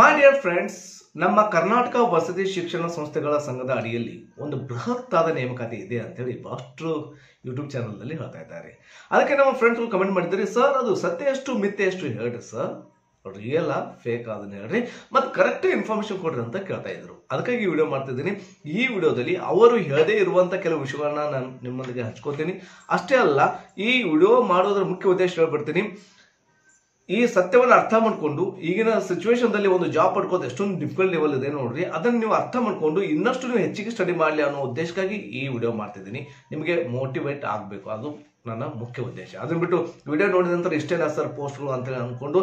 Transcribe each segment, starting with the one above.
My dear friends, ನಮ್ಮ ಕರ್ನಾಟಕ ವಸತಿ ಶಿಕ್ಷಣ ಸಂಸ್ಥೆಗಳ ಸಂಘದ ಅಡಿಯಲ್ಲಿ ಒಂದು ಬೃಹತ್ ಆದ ನೇಮಕಾತಿ ಇದೆ ಅಂತ ಹೇಳಿ ಬಹಳಷ್ಟು YouTube ಚಾನೆಲ್ ನಲ್ಲಿ ಹೇಳ್ತಾ ಇದ್ದಾರೆ. ಅದಕ್ಕೆ ನಮ್ಮ ಫ್ರೆಂಡ್ಸ್ ಕಮೆಂಟ್ ಮಾಡಿದ್ದಾರೆ, ಸರ್ ಅದು ಸತ್ಯ ಎಷ್ಟು ಮಿಥ್ಯೆ ಎಷ್ಟು ಹೇಳ್ರಿ ಸರ್, ರಿಯಲ್ ಆ ಫೇಕ್ ಅದನ್ನ ಹೇಳ್ರಿ ಮತ್ತೆ ಕರೆಕ್ಟ್ ಇನ್ಫಾರ್ಮೇಶನ್ ಕೊಡ್ರಿ ಅಂತ ಕೇಳ್ತಾ ಇದ್ರು. ಅದಕ್ಕಾಗಿ ವಿಡಿಯೋ ಮಾಡ್ತಿದ್ದೀನಿ. ಈ ವಿಡಿಯೋದಲ್ಲಿ ಅವರು ಹೇಳದೇ ಇರುವಂತ ಕೆಲವು ವಿಷಯಗಳನ್ನ ನಾನು ನಿಮ್ಮೊಂದಿಗೆ ಹಂಚ್ಕೋತೀನಿ. ಅಷ್ಟೇ ಅಲ್ಲ, ಈ ವಿಡಿಯೋ ಮಾಡೋದ್ರ ಮುಖ್ಯ ಉದ್ದೇಶ ಹೇಳ್ಬಿಡ್ತೀನಿ. ಈ ಸತ್ಯವನ್ನು ಅರ್ಥ ಮಾಡ್ಕೊಂಡು ಈಗಿನ ಸಿಚುವೇಶನ್ ದಲ್ಲಿ ಒಂದು ಜಾಬ್ ಪಡ್ಕೋದು ಎಷ್ಟೊಂದು ಡಿಫಿಕಲ್ಟ್ ಲೆವೆಲ್ ಇದೆ ನೋಡ್ರಿ, ಅದನ್ನ ನೀವು ಅರ್ಥ ಮಾಡ್ಕೊಂಡು ಇನ್ನಷ್ಟು ನೀವು ಹೆಚ್ಚಿಗೆ ಸ್ಟಡಿ ಮಾಡಲಿ ಅನ್ನೋ ಉದ್ದೇಶಕ್ಕಾಗಿ ಈ ವಿಡಿಯೋ ಮಾಡ್ತಿದ್ದೀನಿ. ನಿಮಗೆ ಮೋಟಿವೇಟ್ ಆಗಬೇಕು, ಅದು ನನ್ನ ಮುಖ್ಯ ಉದ್ದೇಶ. ಅದನ್ನ ಬಿಟ್ಟು ವಿಡಿಯೋ ನೋಡಿದ ನಂತರ ಇಷ್ಟೇನಾ ಸರ್ ಪೋಸ್ಟ್ಗಳು ಅಂತ ಅನ್ಕೊಂಡು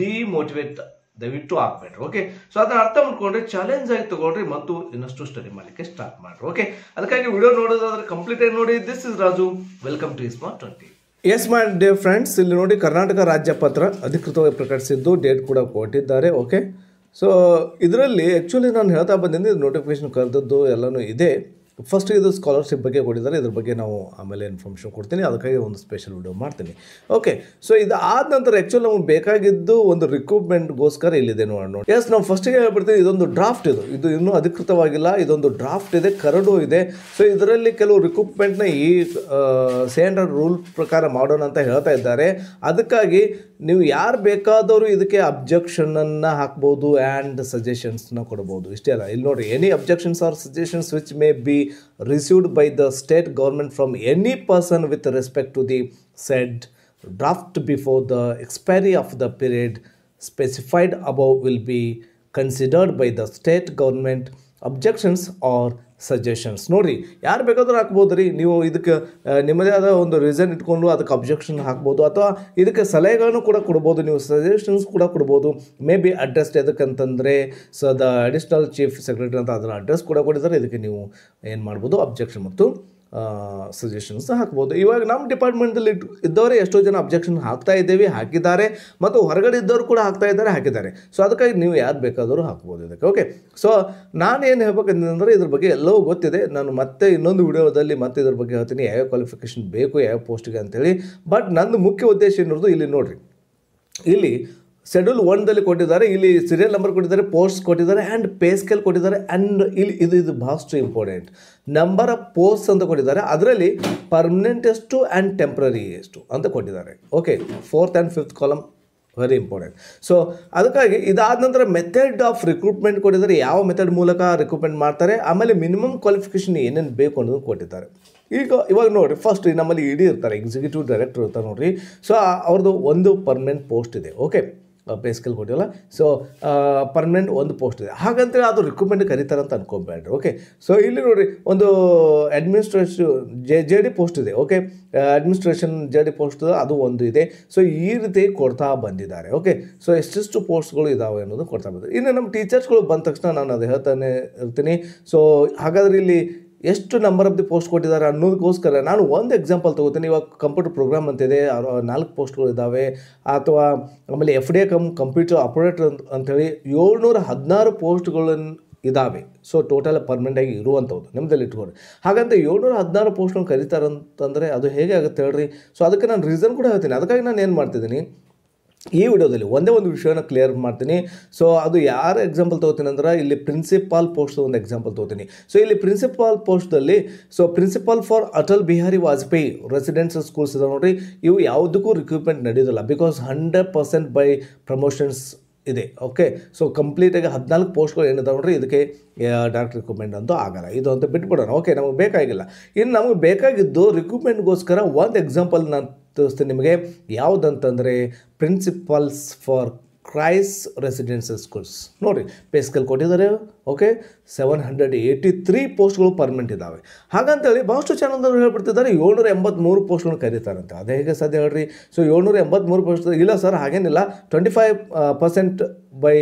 ಡಿಮೋಟಿವೇಟ್ ದಯವಿಟ್ಟು ಆಗ್ಬೇಡ್ರಿ. ಓಕೆ, ಸೊ ಅದನ್ನ ಅರ್ಥ ಮಾಡ್ಕೊಂಡ್ರೆ ಚಾಲೆಂಜ್ ಆಗಿ ತಗೊಳ್ರಿ ಮತ್ತು ಇನ್ನಷ್ಟು ಸ್ಟಡಿ ಮಾಡಲಿಕ್ಕೆ ಸ್ಟಾರ್ಟ್ ಮಾಡ್ರಿ. ಓಕೆ, ಅದಕ್ಕಾಗಿ ವಿಡಿಯೋ ನೋಡೋದಾದ್ರೆ ಕಂಪ್ಲೀಟ್ ಆಗಿ ನೋಡಿ. This is Raju, welcome to smart 20. Yes my dear friends, ಇಲ್ಲಿ ನೋಡಿ ಕರ್ನಾಟಕ ರಾಜ್ಯ ಪತ್ರ ಅಧಿಕೃತವಾಗಿ ಪ್ರಕಟಿಸಿದ್ದು, ಡೇಟ್ ಕೂಡ ಕೊಟ್ಟಿದ್ದಾರೆ. ಓಕೆ, ಸೊ ಇದರಲ್ಲಿ ಆ್ಯಕ್ಚುಲಿ ನಾನು ಹೇಳ್ತಾ ಬಂದಿದ್ದು ಇದು ನೋಟಿಫಿಕೇಶನ್ ಕರೆದದ್ದು ಎಲ್ಲನೂ ಇದೆ. ಫಸ್ಟ್ ಇದು ಸ್ಕಾಲರ್ಶಿಪ್ ಬಗ್ಗೆ ಕೊಟ್ಟಿದ್ದಾರೆ, ಇದ್ರ ಬಗ್ಗೆ ನಾವು ಆಮೇಲೆ ಇನ್ಫಾರ್ಮೇಷನ್ ಕೊಡ್ತೀನಿ. ಅದಕ್ಕಾಗಿ ಒಂದು ಸ್ಪೆಷಲ್ ವಿಡಿಯೋ ಮಾಡ್ತೀನಿ. ಓಕೆ, ಸೊ ಇದಾದ ನಂತರ ಆ್ಯಕ್ಚುಲಿ ನಮ್ಗೆ ಬೇಕಾಗಿದ್ದು ಒಂದು ರಿಕ್ರೂಟ್ಮೆಂಟ್ಗೋಸ್ಕರ ಇಲ್ಲಿದೆ ನೋಡಿ. ಎಸ್, ನಾವು ಫಸ್ಟಿಗೆ ಹೇಳ್ಬಿಡ್ತೀವಿ ಇದೊಂದು ಡ್ರಾಫ್ಟ್, ಇದು ಇನ್ನೂ ಅಧಿಕೃತವಾಗಿಲ್ಲ, ಇದೊಂದು ಡ್ರಾಫ್ಟ್ ಇದೆ, ಕರಡು ಇದೆ. ಸೊ ಇದರಲ್ಲಿ ಕೆಲವು ರಿಕ್ರೂಟ್ಮೆಂಟ್ನ ಈ ಸ್ಟ್ಯಾಂಡರ್ಡ್ ರೂಲ್ ಪ್ರಕಾರ ಮಾಡೋಣ ಅಂತ ಹೇಳ್ತಾ ಇದ್ದಾರೆ. ಅದಕ್ಕಾಗಿ ನೀವು ಯಾರು ಬೇಕಾದವರು ಇದಕ್ಕೆ ಅಬ್ಜೆಕ್ಷನನ್ನು ಹಾಕ್ಬೋದು ಆ್ಯಂಡ್ ಸಜೆಷನ್ಸ್ನ ಕೊಡ್ಬೋದು. ಇಷ್ಟೇ ಅಲ್ಲ, ಇಲ್ಲಿ ನೋಡಿ, any objections or suggestions which may be received by the state government from any person with respect to the said draft before the expiry of the period specified above will be considered by the state government. Objections or suggestions ನೋಡಿರಿ, ಯಾರು ಬೇಕಾದರೂ ಹಾಕ್ಬೋದು ರೀ. ನೀವು ಇದಕ್ಕೆ ನಿಮ್ಮದೇ ಆದ ಒಂದು ರೀಸನ್ ಇಟ್ಕೊಂಡು ಅದಕ್ಕೆ ಅಬ್ಜೆಕ್ಷನ್ ಹಾಕ್ಬೋದು, ಅಥವಾ ಇದಕ್ಕೆ ಸಲಹೆಗಳನ್ನು ಕೂಡ ಕೊಡ್ಬೋದು, ನೀವು ಸಜೆಷನ್ಸ್ ಕೂಡ ಕೊಡ್ಬೋದು. ಮೇ ಬಿ ಅಡ್ರೆಸ್ಡ್ ಎದಕ್ಕಂತಂದರೆ so the additional chief secretary ಅಂತ ಅದರ ಅಡ್ರೆಸ್ ಕೂಡ ಕೊಟ್ಟಿದ್ದಾರೆ. ಇದಕ್ಕೆ ನೀವು ಏನು ಮಾಡ್ಬೋದು, ಅಬ್ಜೆಕ್ಷನ್ ಮತ್ತು ಸಜೆಷನ್ಸ್ ಹಾಕ್ಬೋದು. ಇವಾಗ ನಮ್ಮ ಡಿಪಾರ್ಟ್ಮೆಂಟಲ್ಲಿ ಇದ್ದವರೇ ಎಷ್ಟೋ ಜನ ಅಬ್ಜೆಕ್ಷನ್ ಹಾಕ್ತಾ ಇದ್ದೇವೆ, ಹಾಕಿದ್ದಾರೆ, ಮತ್ತು ಹೊರಗಡೆ ಇದ್ದವರು ಕೂಡ ಹಾಕಿದ್ದಾರೆ. ಸೊ ಅದಕ್ಕಾಗಿ ನೀವು ಯಾರು ಬೇಕಾದರೂ ಹಾಕ್ಬೋದು ಇದಕ್ಕೆ. ಓಕೆ, ಸೊ ನಾನೇನು ಹೇಳ್ಬೇಕಂತಂದರೆ ಇದ್ರ ಬಗ್ಗೆ ಎಲ್ಲವೂ ಗೊತ್ತಿದೆ. ನಾನು ಮತ್ತೆ ಇನ್ನೊಂದು ವಿಡಿಯೋದಲ್ಲಿ ಮತ್ತೆ ಇದ್ರ ಬಗ್ಗೆ ಹೇಳ್ತೀನಿ, ಯಾವ ಕ್ವಾಲಿಫಿಕೇಷನ್ ಬೇಕು ಯಾವ ಪೋಸ್ಟಿಗೆ ಅಂತೇಳಿ. ಬಟ್ ನಂದು ಮುಖ್ಯ ಉದ್ದೇಶ ಏನಿರೋದು ಇಲ್ಲಿ ನೋಡಿರಿ, ಇಲ್ಲಿ ಶೆಡ್ಯೂಲ್ ಒನ್ದಲ್ಲಿ ಕೊಟ್ಟಿದ್ದಾರೆ, ಇಲ್ಲಿ ಸೀರಿಯಲ್ ನಂಬರ್ ಕೊಟ್ಟಿದ್ದಾರೆ, ಪೋಸ್ಟ್ ಕೊಟ್ಟಿದ್ದಾರೆ ಆ್ಯಂಡ್ ಪೇ ಸ್ಕೇಲ್ ಕೊಟ್ಟಿದ್ದಾರೆ. ಆ್ಯಂಡ್ ಇಲ್ಲಿ ಇದು ಇದು ಭಾಳಷ್ಟು ಇಂಪಾರ್ಟೆಂಟ್, ನಂಬರ್ ಆಫ್ ಪೋಸ್ಟ್ ಅಂತ ಕೊಟ್ಟಿದ್ದಾರೆ, ಅದರಲ್ಲಿ ಪರ್ಮನೆಂಟ್ ಎಷ್ಟು ಆ್ಯಂಡ್ ಟೆಂಪ್ರರಿ ಎಷ್ಟು ಅಂತ ಕೊಟ್ಟಿದ್ದಾರೆ. Okay, fourth and fifth column very important. So ಅದಕ್ಕಾಗಿ ಇದಾದ ನಂತರ ಮೆಥಡ್ ಆಫ್ ರಿಕ್ರೂಟ್ಮೆಂಟ್ ಕೊಟ್ಟಿದ್ದಾರೆ, ಯಾವ ಮೆಥಡ್ ಮೂಲಕ ರಿಕ್ರೂಟ್ಮೆಂಟ್ ಮಾಡ್ತಾರೆ, ಆಮೇಲೆ ಮಿನಿಮಮ್ ಕ್ವಾಲಿಫಿಕೇಷನ್ ಏನೇನು ಬೇಕು ಅನ್ನೋದು ಕೊಟ್ಟಿದ್ದಾರೆ. ಇವಾಗ ನೋಡಿರಿ, ಫಸ್ಟ್ ನಮ್ಮಲ್ಲಿ ಇಡಿ ಇರ್ತಾರೆ, ಎಕ್ಸಿಕ್ಯೂಟಿವ್ ಡೈರೆಕ್ಟರ್ ಇರ್ತಾರೆ ನೋಡಿರಿ. ಸೊ ಅವ್ರದ್ದು ಒಂದು ಪರ್ಮನೆಂಟ್ ಪೋಸ್ಟ್ ಇದೆ. ಓಕೆ, ಬೇಸ್ಕಲ್ ಕೊಟ್ಟಿಲ್ಲ. ಸೊ ಪರ್ಮನೆಂಟ್ ಒಂದು ಪೋಸ್ಟ್ ಇದೆ, ಹಾಗಂತೇಳಿ ಅದು ರಿಕ್ರೂಟ್ಮೆಂಟ್ ಕರೀತಾರೆ ಅಂತ ಅನ್ಕೊಬೇಡ್ರಿ. ಓಕೆ, ಸೊ ಇಲ್ಲಿ ನೋಡಿ ಒಂದು ಅಡ್ಮಿನಿಸ್ಟ್ರೇಷನ್ ಜೆ ಡಿ ಪೋಸ್ಟ್ ಇದೆ. Okay, administration J D post ಅದು ಒಂದು ಇದೆ. ಸೊ ಈ ರೀತಿ ಕೊಡ್ತಾ ಬಂದಿದ್ದಾರೆ. ಓಕೆ, ಸೊ ಎಷ್ಟೆಷ್ಟು ಪೋಸ್ಟ್ಗಳು ಇದ್ದಾವೆ ಅನ್ನೋದು ಕೊಡ್ತಾ ಬಂದಿದ್ದಾರೆ. ಇನ್ನು ನಮ್ಮ ಟೀಚರ್ಸ್ಗಳು ಬಂದ ತಕ್ಷಣ ನಾನು ಅದು ಹೇಳ್ತಾನೆ ಇರ್ತೀನಿ. ಸೊ ಹಾಗಾದರೆ ಇಲ್ಲಿ ಎಷ್ಟು ನಂಬರ್ ಆಫ್ ದಿ ಪೋಸ್ಟ್ ಕೊಟ್ಟಿದ್ದಾರೆ ಅನ್ನೋದಕ್ಕೋಸ್ಕರ ನಾನು ಒಂದು ಎಕ್ಸಾಂಪಲ್ ತೊಗೋತೀನಿ. ಇವಾಗ ಕಂಪ್ಯೂಟರ್ ಪ್ರೋಗ್ರಾಮ್ ಅಂತಿದೆ, 4 ಪೋಸ್ಟ್ಗಳು ಇದ್ದಾವೆ, ಅಥವಾ ಆಮೇಲೆ FDA ಕಂಪ್ಯೂಟರ್ ಆಪರೇಟರ್ ಅಂತೇಳಿ 716 ಪೋಸ್ಟ್ಗಳನ್ನು ಇದ್ದಾವೆ. ಸೊ ಟೋಟಲ್ ಪರ್ಮನೆಂಟಾಗಿ ಇರುವಂಥದ್ದು ನಿಮ್ಮದಲ್ಲಿ ಇಟ್ಕೊಂಡು, ಹಾಗಂತ 716 ಪೋಸ್ಟ್ಗಳನ್ನು ಕರೀತಾರಂತಂದರೆ ಅದು ಹೇಗೆ ಆಗುತ್ತೆ ಹೇಳ್ರಿ. ಸೊ ಅದಕ್ಕೆ ನಾನು ರೀಸನ್ ಕೂಡ ಹೇಳ್ತೀನಿ. ಅದಕ್ಕಾಗಿ ನಾನು ಏನು ಮಾಡ್ತಿದ್ದೀನಿ, ಈ ವಿಡಿಯೋದಲ್ಲಿ ಒಂದೇ ಒಂದು ವಿಷಯನ ಕ್ಲಿಯರ್ ಮಾಡ್ತೀನಿ. ಸೊ ಅದು ಯಾರು ಎಕ್ಸಾಂಪಲ್ ತೊಗೋತೀನಿ ಅಂದ್ರೆ ಇಲ್ಲಿ ಪ್ರಿನ್ಸಿಪಾಲ್ ಪೋಸ್ಟ್ ಒಂದು ಎಕ್ಸಾಂಪಲ್ ತೊಗೋತೀನಿ. ಸೊ ಇಲ್ಲಿ ಪ್ರಿನ್ಸಿಪಾಲ್ ಪೋಸ್ಟಲ್ಲಿ so principal for Atal Bihari Vajpayee residential schools ಇದೆ ನೋಡಿರಿ. ಇವು ಯಾವುದಕ್ಕೂ ರಿಕ್ರೂಟ್ಮೆಂಟ್ ನಡೆಯೋದಿಲ್ಲ, ಬಿಕಾಸ್ 100% ಬೈ ಪ್ರಮೋಷನ್ಸ್ ಇದೆ. ಓಕೆ, ಸೊ ಕಂಪ್ಲೀಟಾಗಿ 14 ಪೋಸ್ಟ್ಗಳು ಏನಿದೆ ನೋಡ್ರಿ, ಇದಕ್ಕೆ ಡೈರೆಕ್ಟ್ ರಿಕ್ರೂಟ್ಮೆಂಟ್ ಅಂತೂ ಆಗಲ್ಲ, ಇದು ಅಂತ ಬಿಟ್ಬಿಡೋಣ. ಓಕೆ, ನಮಗೆ ಬೇಕಾಗಿಲ್ಲ. ಇನ್ನು ನಮಗೆ ಬೇಕಾಗಿದ್ದು ರಿಕ್ರೂಟ್ಮೆಂಟ್ಗೋಸ್ಕರ ಒಂದು ಎಕ್ಸಾಂಪಲ್ ನಾನು ತೋರಿಸ್ತೀನಿ ನಿಮಗೆ, ಯಾವುದಂತಂದರೆ principals for KREIS residential schools ನೋಡಿ, ಬೇಸ್ಕಲ್ ಕೊಟ್ಟಿದ್ದಾರೆ. ಓಕೆ, 783 ಪೋಸ್ಟ್ಗಳು ಪರ್ಮನೆಂಟ್ ಇದ್ದಾವೆ, ಹಾಗಂತೇಳಿ ಭಾಳಷ್ಟು ಚಾನಲ್ದವ್ರು ಹೇಳ್ಬಿಡ್ತಿದ್ದಾರೆ 783 ಪೋಸ್ಟ್ಗಳನ್ನ ಕರೀತಾರಂತೆ. ಅದೇ ಹೇಗೆ ಸದ್ಯ ಹೇಳ್ರಿ. ಸೊ 783 ಪೋಸ್ಟ್ ಇಲ್ಲ ಸರ್, ಹಾಗೇನಿಲ್ಲ, 25% ಬೈ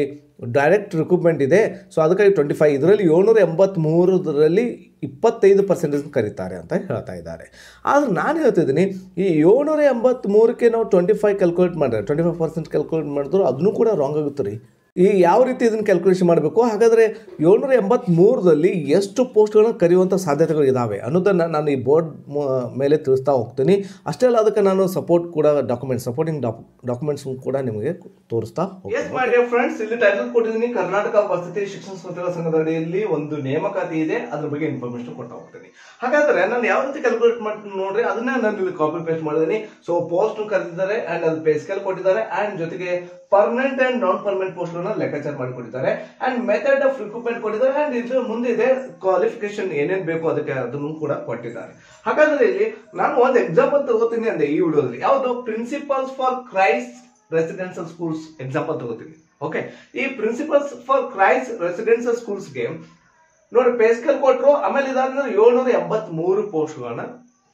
ಡೈರೆಕ್ಟ್ ರಿಕ್ರೂಟ್ಮೆಂಟ್ ಇದೆ. ಸೊ ಅದಕ್ಕಾಗಿ 25 ಇದರಲ್ಲಿ 783ರಲ್ಲಿ 25% ಕರೀತಾರೆ ಅಂತ ಹೇಳ್ತಾ ಇದ್ದಾರೆ. ಆದರೆ ನಾನು ಹೇಳ್ತಿದ್ದೀನಿ, ಈ 783ಕ್ಕೆ ನಾವು 25 ಕ್ಯಾಲ್ಕುಲೇಟ್ ಮಾಡಿದ್ರೆ 25% ಕ್ಯಾಲ್ಕುಲೇಟ್ ಮಾಡಿದ್ರು ಅದನ್ನು ಕೂಡ ರಾಂಗ್ ಆಗುತ್ತೆ ರೀ. ಈ ಯಾವ ರೀತಿ ಇದನ್ನ ಕ್ಯಾಲ್ಕುಲೇಷನ್ ಮಾಡಬೇಕು ಹಾಗಾದ್ರೆ 783 ರಲ್ಲಿ ಎಷ್ಟು ಪೋಸ್ಟ್ ಗಳನ್ನು ಕರೆಯುವಂತ ಸಾಧ್ಯತೆಗಳು ಇದಾವೆ ಅನ್ನೋದನ್ನ ನಾನು ಈ ಬೋರ್ಡ್ ಮೇಲೆ ತಿಳಿಸ್ತಾ ಹೋಗ್ತೀನಿ ಅಷ್ಟೇ ಅಲ್ಲ ಅದಕ್ಕೆ ನಾನು ಸಪೋರ್ಟ್ ಕೂಡ ಡಾಕ್ಯುಮೆಂಟ್ ಸಪೋರ್ಟಿಂಗ್ ಡಾಕ್ಯುಮೆಂಟ್ಸ್ ಕೂಡ ನಿಮಗೆ ತೋರಿಸ್ತಾ ಹೋಗ್ತೀನಿ ಎಸ್ ಮೈ ಡಿಯರ್ ಫ್ರೆಂಡ್ಸ್ ಇಲ್ಲಿ ಟೈಟಲ್ ಕೊಟ್ಟಿದ್ದೀನಿ ಕರ್ನಾಟಕ ವಸತಿ ಶಿಕ್ಷಣ ಸಂಸ್ಥೆಗಳ ಸಂಘದ ಅಡಿಯಲ್ಲಿ ಒಂದು ನೇಮಕಾತಿ ಇದೆ ಅದರ ಬಗ್ಗೆ ಇನ್ಫಾರ್ಮೇಷನ್ ಕೊಡ್ತಾ ಹೋಗ್ತೀನಿ ಹಾಗಾದ್ರೆ ನಾನು ಯಾವ ರೀತಿ ಕ್ಯಾಲ್ಕುಲೇಟ್ ಮಾಡ್ತೀನಿ ನೋಡ್ರಿ ಅದನ್ನ ನಾನು ಇಲ್ಲಿ ಕಾಪಿ ಪೇಸ್ಟ್ ಮಾಡಿದೀನಿ ಸೋ ಪೋಸ್ಟ್ ಗಳನ್ನು ಕರೆದಿದ್ದಾರೆ ಅಂಡ್ ಅದು ಪೇ ಸ್ಕೇಲ್ ಕೊಟ್ಟಿದ್ದಾರೆ ಅಂಡ್ ಜೊತೆಗೆ permanent and non permanent post ಗಳನ್ನ ಲೆಕ್ಕಾಚಾರ ಮಾಡಿಕೊಟ್ಟಿದ್ದಾರೆ ಅಂಡ್ ಮೆಥಡ್ ಆಫ್ ರಿಕ್ರೂಟ್ಮೆಂಟ್ ಕೊಟ್ಟಿದ್ದಾರೆ ಅಂಡ್ ಇದ್ರ ಮುಂದಿದೆ ಕ್ವಾಲಿಫಿಕೇಶನ್ ಏನೇನ್ ಬೇಕು ಅದಕ್ಕೆ ಅದನ್ನು ಕೂಡ ಕೊಟ್ಟಿದ್ದಾರೆ ಹಾಗಾದ್ರೆ ಇಲ್ಲಿ ನಾನು ಒಂದು ಎಕ್ಸಾಂಪಲ್ ತಗೋತೀನಿ ಅಂದ್ರೆ ಈ ವಿಡಿಯೋದಲ್ಲಿ ಯಾವುದು principals for KREIS residential schools example ತಗೋತೀನಿ ಓಕೆ ಈ principals for KREIS residential schools ಗೆ ನೋಡಿ ಪೇಸ್ಕಲ್ ಕೊಟ್ಟರು ಆಮೇಲೆ ಇದಾದ 783 ಪೋಸ್ಟ್ ಗಳನ್ನ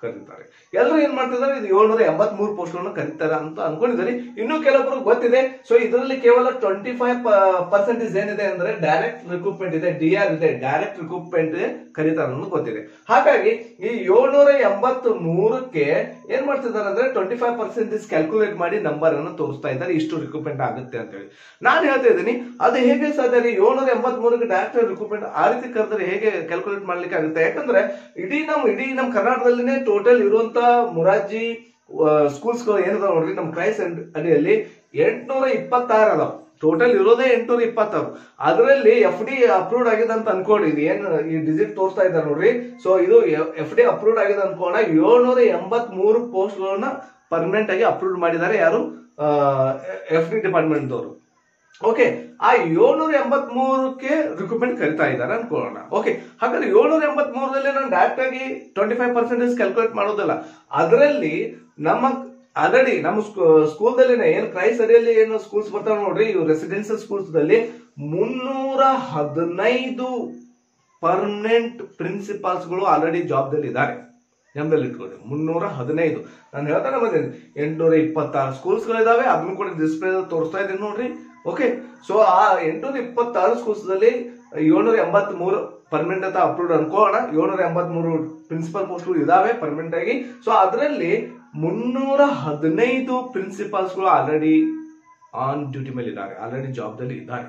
ಕರೀತಾರೆ ಎಲ್ಲರೂ ಏನ್ ಮಾಡ್ತಿದ್ದಾರೆ ಇದು 783 ಪೋಸ್ಟ್ ಗಳನ್ನ ಕರೀತಾರೆ ಅಂತ ಅನ್ಕೊಂಡಿದ್ದಾರೆ ಇನ್ನು ಕೆಲವರು ಗೊತ್ತಿದೆ ಸೊ ಇದರಲ್ಲಿ ಕೇವಲ 25% ಏನಿದೆ ಅಂದ್ರೆ ಡೈರೆಕ್ಟ್ ರಿಕ್ರೂಟ್ಮೆಂಟ್ ಇದೆ ಡಿಆರ್ ಇದೆ ಡೈರೆಕ್ಟ್ ರಿಕ್ರೂಟ್ಮೆಂಟ್ ಕರೀತಾರೆ ಅನ್ನೋದು ಗೊತ್ತಿದೆ ಹಾಗಾಗಿ ಈ 783ಕ್ಕೆ ಏನ್ ಮಾಡ್ತಿದ್ದಾರೆ ಅಂದ್ರೆ 25% ಕ್ಯಾಲ್ಕುಲೇಟ್ ಮಾಡಿ ನಂಬರ್ ಅನ್ನು ತೋರಿಸ್ತಾ ಇದ್ದಾರೆ ಇಷ್ಟು ರಿಕ್ರೂಟ್ಮೆಂಟ್ ಆಗುತ್ತೆ ಅಂತ ಹೇಳಿ ನಾನು ಹೇಳ್ತಾ ಇದ್ದೀನಿ ಅದು ಹೇಗೆ ಸಾಧ್ಯ 783ಕ್ಕೆ ಡೈರೆಕ್ಟ್ ರಿಕ್ರೂಟ್ಮೆಂಟ್ ಆ ರೀತಿ ಕರೆದ್ರೆ ಹೇಗೆ ಕ್ಯಾಲ್ಕುಲೇಟ್ ಮಾಡ್ಲಿಕ್ಕೆ ಆಗುತ್ತೆ ಯಾಕಂದ್ರೆ ಇಡೀ ನಮ್ಮ ಕರ್ನಾಟಕದಲ್ಲಿನೇ ಟೋಟಲ್ ಇರುವಂತ ಮುರಾರ್ಜಿ ಸ್ಕೂಲ್ಸ್ ಗಳು ಏನಿದಾವೆ ನೋಡ್ರಿ ನಮ್ ಕ್ರೈಸ್ ಅಡಿಯಲ್ಲಿ 826 ಅದಾವ ಟೋಟಲ್ ಇರೋದೇ 826 ಅದರಲ್ಲಿ ಎಫ್ಡಿ ಅಪ್ರೂವ್ಡ್ ಆಗಿದೆ ಅಂತ ಅನ್ಕೊಳ್ಳಿ ಇದು ಏನ್ ಈ ಡಿಜಿಟ್ ತೋರಿಸ್ತಾ ಇದ್ದಾರೆ ನೋಡ್ರಿ ಸೊ ಇದು ಎಫ್ಡಿ ಅಪ್ರೂವ್ಡ್ ಆಗಿದೆ ಅನ್ಕೊಂಡ 783 ಪೋಸ್ಟ್ ಗಳನ್ನ ಪರ್ಮನೆಂಟ್ ಆಗಿ ಅಪ್ರೂವ್ ಮಾಡಿದ್ದಾರೆ ಯಾರು ಎಫ್ಡಿ ಡಿಪಾರ್ಟ್ಮೆಂಟ್ ದವರು ಓಕೆ ಆ 783ಕ್ಕೆ ರಿಕ್ರೂಟ್ಮೆಂಟ್ ಕರಿತಾ ಇದ್ದಾರೆ ಅನ್ಕೊಳ್ಳೋಣ ಓಕೆ ಹಾಗಾದ್ರೆ 783ರಲ್ಲಿ ನಾನು ಡೈರೆಕ್ಟ್ ಆಗಿ 25% ಕ್ಯಾಲ್ಕುಲೇಟ್ ಮಾಡೋದಲ್ಲ ಅದರಲ್ಲಿ ನಮ್ಮ ಆಲ್ರೆಡಿ ನಮ್ಮ ಸ್ಕೂಲ್ ದಲ್ಲಿನೇ ಏನು ಕ್ರೈಸ್ ಅಡಿಯಲ್ಲಿ ಏನು ಸ್ಕೂಲ್ಸ್ ಬರ್ತಾವೆ ನೋಡ್ರಿ ಇವು ರೆಸಿಡೆನ್ಸಿಯಲ್ ಸ್ಕೂಲ್ಸ್ ದಲ್ಲಿ 315 ಪರ್ಮನೆಂಟ್ ಪ್ರಿನ್ಸಿಪಾಲ್ಸ್ ಗಳು ಆಲ್ರೆಡಿ ಜಾಬ್ ದಲ್ಲಿ ಇದ್ದಾರೆ ನೆನಪಲ್ಲಿ ಇಟ್ಕೊಳ್ಳಿ 315 ನಾನು ಹೇಳ್ತಾನೆ ಬಂದಿದ್ದೀನಿ 826 ಸ್ಕೂಲ್ಸ್ ಗಳಿದಾವೆ ಅದನ್ನು ಕೂಡ ಡಿಸ್ಪ್ಲೇ ತೋರಿಸ್ತಾ ಇದ್ದೀನಿ ನೋಡ್ರಿ ಓಕೆ ಸೊ ಆ 826 ಸ್ಕೂಲ್ಸ್ ನಲ್ಲಿ 783 ಪರ್ಮನೆಂಟ್ ಅಂತ ಅಪ್ರೂವ್ಡ್ ಅನ್ಕೋಣ 783 ಪ್ರಿನ್ಸಿಪಾಲ್ ಪೋಸ್ಟ್ ಗಳು ಇದಾವೆ ಪರ್ಮನೆಂಟ್ ಆಗಿ ಸೊ ಅದರಲ್ಲಿ 315 ಪ್ರಿನ್ಸಿಪಾಲ್ಸ್ ಗಳು ಆಲ್ರೆಡಿ ಆನ್ ಡ್ಯೂಟಿ ಮೇಲೆ ಇದ್ದಾರೆ ಆಲ್ರೆಡಿ ಜಾಬ್ ದಲ್ಲಿ ಇದ್ದಾರೆ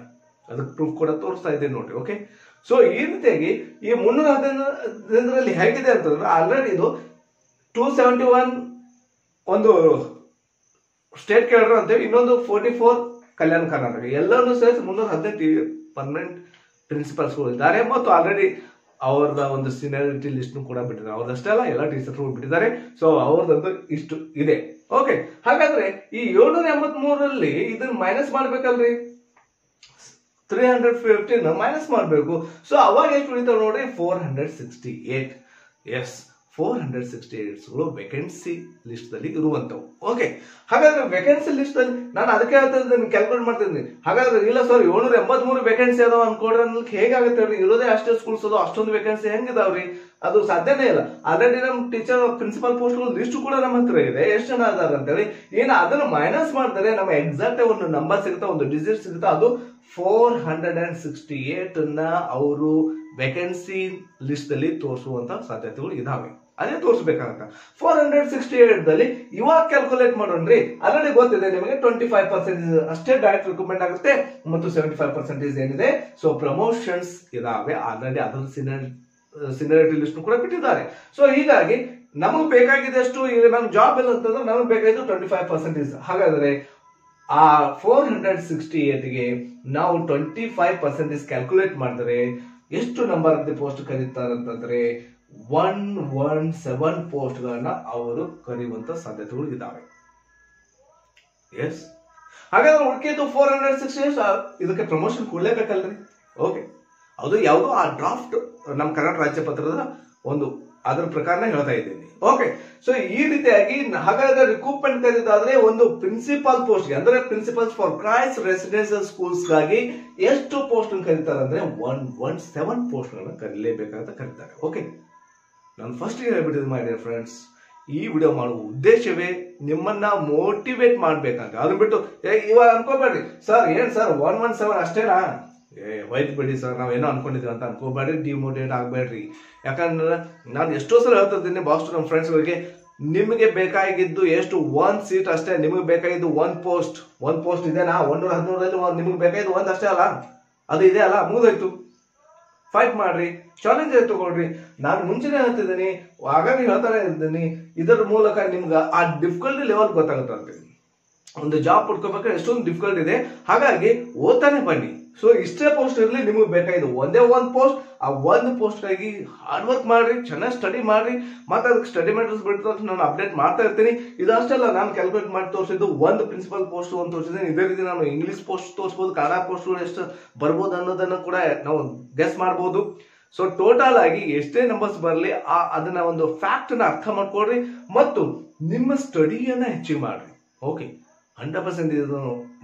ಅದಕ್ಕೆ ಪ್ರೂಫ್ ಕೂಡ ತೋರಿಸ್ತಾ ಇದ್ದೀನಿ ನೋಡಿ ಓಕೆ ಸೊ ಈ ರೀತಿಯಾಗಿ ಈ 315ರಲ್ಲಿ ಹೇಗಿದೆ ಅಂತಂದ್ರೆ ಆಲ್ರೆಡಿ ಇದು 271 ಒಂದು ಸ್ಟೇಟ್ ಕೇಳಿದ್ರು ಅಂತೇಳಿ ಇನ್ನೊಂದು 44 ಕಲ್ಯಾಣ ಕರ್ನಾಟಕ ಎಲ್ಲರೂ ಸೇರಿಸಿ 315 ಪರ್ಮನೆಂಟ್ ಪ್ರಿನ್ಸಿಪಾಲ್ಸ್ ಗಳು ಇದ್ದಾರೆ ಮತ್ತು ಆಲ್ರೆಡಿ ಅವ್ರದ ಒಂದು ಸೀನಿಯಾರಿಟಿ ಲಿಸ್ಟ್ ಕೂಡ ಬಿಟ್ಟಿದ್ದಾರೆ ಅವ್ರದಷ್ಟೇ ಅಲ್ಲ ಎಲ್ಲ ಟೀಚರ್ಗಳು ಬಿಟ್ಟಿದ್ದಾರೆ ಸೊ ಅವ್ರದ್ದು ಇಷ್ಟು ಇದೆ ಓಕೆ ಹಾಗಾದ್ರೆ ಈ 783ರಲ್ಲಿ ಇದನ್ನ ಮೈನಸ್ ಮಾಡ್ಬೇಕಲ್ರಿ 315 ಮೈನಸ್ ಮಾಡಬೇಕು ಸೊ ಅವಾಗ ಎಷ್ಟು ಉಳಿತಾವ ನೋಡ್ರಿ 468 ಎಸ್ 468 ವೇಕೆನ್ಸಿ ಲಿಸ್ಟ್ ದಲ್ಲಿ ಇರುವಂತವು ಓಕೆ ಹಾಗಾದ್ರೆ ವೇಕೆನ್ಸಿ ಲಿಸ್ಟ್ ಅಲ್ಲಿ ನಾನು ಅದಕ್ಕೆ ಹೇಳ್ತಿದ್ದೀನಿ ಕ್ಯಾಲ್ಕುಲೇಟ್ ಮಾಡ್ತಿದ್ದೀನಿ ಹಾಗಾದ್ರೆ ಇಲ್ಲ ಸರ್ 783 ವೇಕೆನ್ಸಿ ಅದಾವ ಅನ್ಕೊಂಡ್ರೆ ಅನ್ಲಿಕ್ಕೆ ಹೇಗಾಗುತ್ತೆ ರೀ ಇರೋದೇ ಅಷ್ಟೇ ಸ್ಕೂಲ್ಸ್ ಅದಾವ ಅಷ್ಟೊಂದು ವೇಕೆನ್ಸಿ ಹೆಂಗಿದಾವ್ರಿ ಅದು ಸಾಧ್ಯನೇ ಇಲ್ಲ ಆಲ್ರೆಡಿ ನಮ್ ಟೀಚರ್ ಪ್ರಿನ್ಸಿಪಲ್ ಪೋಸ್ಟ್ ಲಿಸ್ಟ್ ಕೂಡ ನಮ್ಮ ಹತ್ರ ಇದೆ ಎಷ್ಟು ಜನ ಅದಾರ ಅಂತೇಳಿ ಏನು ಅದನ್ನ ಮೈನಸ್ ಮಾಡಿದ್ರೆ ನಮ್ಮ ಎಕ್ಸಾಕ್ಟ್ ಒಂದು ನಂಬರ್ ಸಿಗುತ್ತೆ ಒಂದು ಡಿಜಿಟ್ ಸಿಗುತ್ತೆ ಅದು 468 ಅವರು ವೇಕೆನ್ಸಿ ಲಿಸ್ಟ್ ಅಲ್ಲಿ ತೋರಿಸುವಂತ ಸಾಧ್ಯತೆಗಳು ಇದಾವೆ ಅದೇ ತೋರಿಸಬೇಕಾಗತ್ತ 468 ಇವಾಗ ಕ್ಯಾಲ್ಕುಲೇಟ್ ಮಾಡೋಣ್ರಿ ಆಲ್ರೆಡಿ ಗೊತ್ತಿದೆ ನಿಮಗೆ 25% ಅಷ್ಟೇ ಡೈರೆಕ್ಟ್ ರಿಕ್ರೂಟ್ಮೆಂಟ್ ಆಗುತ್ತೆ ಮತ್ತು 75% ಏನಿದೆ ಸೊ ಪ್ರಮೋಷನ್ಸ್ ಇದಾವೆ ಆಲ್ರೆಡಿ ಅದೊಂದು ಸೀನಿಯಾರಿಟಿ ಲಿಸ್ಟ್ ಕೂಡ ಬಿಟ್ಟಿದ್ದಾರೆ ಸೊ ಹೀಗಾಗಿ ನಮಗ್ ಬೇಕಾಗಿದೆಷ್ಟು ಈಗ ನಮ್ ಜಾಬ್ ಎಲ್ಲ ಅಂತಂದ್ರೆ ನಮಗ್ ಬೇಕಾಗಿದ್ದು 25% ಹಾಗಾದ್ರೆ ಆ 468ಗೆ ನಾವು 25% ಕ್ಯಾಲ್ಕುಲೇಟ್ ಮಾಡಿದ್ರೆ ಎಷ್ಟು ನಂಬರ್ ಅಂತ ಪೋಸ್ಟ್ ಕರೀತಾರೆ ಅಂತಂದ್ರೆ 117 ಪೋಸ್ಟ್ ಗಳನ್ನ ಅವರು ಕರೆಯುವಂತ ಸಾಧ್ಯತೆಗಳು ಇದಾವೆ ಎಸ್ ಹಾಗಾದ್ರೆ ಉಳ್ಕಿದ್ದು 468 ಇದಕ್ಕೆ ಪ್ರಮೋಷನ್ ಕೊಡ್ಲೇಬೇಕಲ್ರಿ ಓಕೆ ಅದು ಯಾವುದೋ ಆ ಡ್ರಾಫ್ಟ್ ನಮ್ಮ ಕರ್ನಾಟಕ ರಾಜ್ಯ ಪತ್ರದ ಒಂದು ಅದರ ಪ್ರಕಾರನ ಹೇಳ್ತಾ ಇದ್ದೀನಿ ಓಕೆ ಸೊ ಈ ರೀತಿಯಾಗಿ ಹಾಗಾದ್ರೆ ರಿಕ್ರೂಟ್ಮೆಂಟ್ ಕರೀತಾದ್ರೆ ಒಂದು ಪ್ರಿನ್ಸಿಪಾಲ್ ಪೋಸ್ಟ್ ಗೆ ಅಂದ್ರೆ principals for KREIS residential schools ಗಾಗಿ ಎಷ್ಟು ಪೋಸ್ಟ್ ಕರೀತಾರೆ ಅಂದ್ರೆ 117 ಪೋಸ್ಟ್ ಗಳನ್ನ ಕರೀಲೇಬೇಕಂತ ಕರೀತಾರೆ ಓಕೆ ನಾನು ಫಸ್ಟ್ ಹೇಳ್ಬಿಟ್ಟಿದ್ದು ಮೈ ಡಿಯರ್ ಫ್ರೆಂಡ್ಸ್ ಈ ವಿಡಿಯೋ ಮಾಡುವ ಉದ್ದೇಶವೇ ನಿಮ್ಮನ್ನ ಮೋಟಿವೇಟ್ ಮಾಡ್ಬೇಕಂತ ಅದನ್ನ ಬಿಟ್ಟು ಇವಾಗ ಅನ್ಕೋಬೇಡ್ರಿ ಸರ್ ಏನ್ ಸರ್ 117 ಅಷ್ಟೇನಾ ಹೋಯ್ತುಬೇಡಿ ಸರ್ ನಾವ್ ಏನೋ ಅನ್ಕೊಂಡಿದ್ವಿ ಅಂತ ಅನ್ಕೋಬೇಡ್ರಿ ಡಿಮೋಟಿವೇಟ್ ಆಗ್ಬೇಡ್ರಿ ಯಾಕಂದ್ರೆ ನಾನು ಎಷ್ಟೋ ಸಲ ಹೇಳ್ತಿದ್ದೀನಿ ಬಾಸ್ ನಮ್ಮ ಫ್ರೆಂಡ್ಸ್ ಗಳಿಗೆ ನಿಮಗೆ ಬೇಕಾಗಿದ್ದು ಎಷ್ಟು ಒಂದು ಸೀಟ್ ಅಷ್ಟೇ ನಿಮಗೆ ಬೇಕಾಗಿದ್ದು ಒಂದು ಪೋಸ್ಟ್ ಇದೆನಾ 113ರಲ್ಲಿ ನಿಮಗೆ ಬೇಕಾಗಿದ್ದು ಒಂದು ಅಷ್ಟೇ ಅಲ್ಲ ಅದು ಇದೆ ಅಲ್ಲ ಮುಗಿದೋಯ್ತು ಫೈಟ್ ಮಾಡ್ರಿ ಚಾಲೆಂಜ್ ತಗೊಳ್ರಿ ನಾನು ಮುಂಚೆನೇ ಹೇಳ್ತಿದ್ದೀನಿ ಹಾಗಾಗಿ ಹೇಳ್ತಾನೆ ಇದ್ದೀನಿ ಇದರ ಮೂಲಕ ನಿಮ್ಗೆ ಆ ಡಿಫಿಕಲ್ಟಿ ಲೆವೆಲ್ ಗೊತ್ತಾಗುತ್ತೆ ಅಂತೀನಿ ಒಂದು ಜಾಬ್ ಹುಡ್ಕೋಬೇಕಾದ್ರೆ ಎಷ್ಟೊಂದು ಡಿಫಿಕಲ್ಟ್ ಇದೆ ಹಾಗಾಗಿ ಓದ್ತಾನೆ ಬನ್ನಿ ಸೊ ಇಷ್ಟೇ ಪೋಸ್ಟ್ ಇರಲಿ ನಿಮಗೆ ಬೇಕಾಗಿದ್ದು ಒಂದೇ ಒಂದು ಪೋಸ್ಟ್ ಆ ಒಂದು ಪೋಸ್ಟ್ಗಾಗಿ ಹಾರ್ಡ್ ವರ್ಕ್ ಮಾಡ್ರಿ ಚೆನ್ನಾಗಿ ಸ್ಟಡಿ ಮಾಡ್ರಿ ಮತ್ತೆ ಅದಕ್ಕೆ ಸ್ಟಡಿ ಮೆಟೀರಿಯಲ್ಸ್ ಬಿಟ್ಟು ನಾನು ಅಪ್ಡೇಟ್ ಮಾಡ್ತಾ ಇರ್ತೀನಿ ಇದಷ್ಟೇ ಅಲ್ಲ ನಾನು ಕ್ಯಾಲ್ಕುಲೇಟ್ ಮಾಡಿ ತೋರಿಸಿದ್ದು ಒಂದು ಪ್ರಿನ್ಸಿಪಲ್ ಪೋಸ್ಟ್ ಒಂದು ತೋರಿಸಿದ್ದೀನಿ ಇದೇ ರೀತಿ ನಾನು ಇಂಗ್ಲೀಷ್ ಪೋಸ್ಟ್ ತೋರಿಸ್ಬೋದು ಕನ್ನಡ ಪೋಸ್ಟ್ಗಳು ಎಷ್ಟು ಬರ್ಬೋದು ಅನ್ನೋದನ್ನು ಕೂಡ ನಾವು ಗೆಸ್ ಮಾಡ್ಬೋದು ಸೊ ಟೋಟಲ್ ಆಗಿ ಎಷ್ಟೇ ನಂಬರ್ಸ್ ಬರಲಿ ಅದನ್ನ ಒಂದು ಫ್ಯಾಕ್ಟ್ನ ಅರ್ಥ ಮಾಡ್ಕೊಡ್ರಿ ಮತ್ತು ನಿಮ್ಮ ಸ್ಟಡಿಯನ್ನ ಹೆಚ್ಚಿಗೆ ಮಾಡ್ರಿ ಓಕೆ 100% ಇದು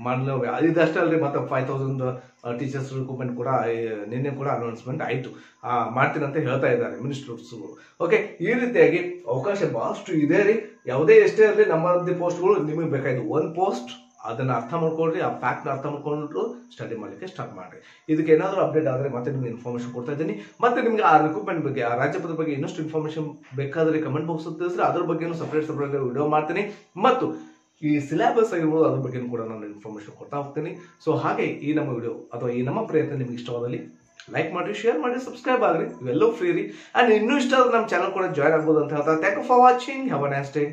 ಮಾಡಲು ಇದಷ್ಟೇ ಅಲ್ಲರಿ ಮತ್ತು 5000 ಟೀಚರ್ಸ್ ರಿಕ್ರೂಟ್ಮೆಂಟ್ ಕೂಡ ನಿನ್ನೆ ಕೂಡ ಅನೌನ್ಸ್ಮೆಂಟ್ ಆಯಿತು ಮಾಡ್ತೀನಿ ಅಂತ ಹೇಳ್ತಾ ಇದ್ದಾರೆ ಮಿನಿಸ್ಟರ್ಸ್ಗಳು ಓಕೆ ಈ ರೀತಿಯಾಗಿ ಅವಕಾಶ ಭಾಳಷ್ಟು ಇದೆ ರೀ ಯಾವುದೇ ಎಷ್ಟೇ ಇರಲಿ ನಮ್ಮಂಥ ಪೋಸ್ಟ್ಗಳು ನಿಮಗೆ ಬೇಕಾಯಿತು ಒಂದು ಪೋಸ್ಟ್ ಅದನ್ನು ಅರ್ಥ ಮಾಡ್ಕೊಳ್ರಿ ಆ ಫ್ಯಾಕ್ಟ್ನ ಅರ್ಥ ಮಾಡ್ಕೊಂಡು ಸ್ಟಡಿ ಮಾಡಲಿಕ್ಕೆ ಸ್ಟಾರ್ಟ್ ಮಾಡಿರಿ ಇದಕ್ಕೆ ಏನಾದರೂ ಅಪ್ಡೇಟ್ ಆದರೆ ಮತ್ತೆ ನಿಮ್ಗೆ ಇನ್ಫಾರ್ಮೇಷನ್ ಕೊಡ್ತಾ ಇದ್ದೀನಿ ಮತ್ತೆ ನಿಮಗೆ ಆ ರಿಕ್ರೂಟ್ಮೆಂಟ್ ಬಗ್ಗೆ ಆ ರಾಜ್ಯಪದ ಬಗ್ಗೆ ಇನ್ನಷ್ಟು ಇನ್ಫಾರ್ಮೇಷನ್ ಬೇಕಾದರೆ ಕಮೆಂಟ್ ಬಾಕ್ಸ್ ತಿಳಿಸ್ರಿ ಅದ್ರ ಬಗ್ಗೆನೂ ಸಪ್ರೇಟ್ ವಿಡಿಯೋ ಮಾಡ್ತೀನಿ ಮತ್ತು ಈ ಸಿಲೆಬಸ್ ಆಗಿರ್ಬೋದು ಅದ್ರ ಬಗ್ಗೆ ಕೂಡ ನಾನು ಇನ್ಫಾರ್ಮೇಷನ್ ಕೊಡ್ತಾ ಹೋಗ್ತೀನಿ ಸೊ ಹಾಗೆ ಈ ನಮ್ಮ ವಿಡಿಯೋ ಅಥವಾ ಈ ನಮ್ಮ ಪ್ರಯತ್ನ ನಿಮ್ಗೆ ಇಷ್ಟವಾದಲ್ಲಿ ಲೈಕ್ ಮಾಡಿ ಶೇರ್ ಮಾಡಿ ಸಬ್ಸ್ಕ್ರೈಬ್ ಆಗ್ರಿ ಇವೆಲ್ಲವೂ ಫ್ರೀ ರೀ ಆ್ಯಂಡ್ ಇನ್ನೂ ಇಷ್ಟ ಆದ್ರೆ ನಮ್ಮ ಚಾನಲ್ ಕೂಡ ಜಾಯ್ನ್ ಆಗ್ಬೋದು ಅಂತ ಹೇಳ್ತಾ thank you for watching have a nice day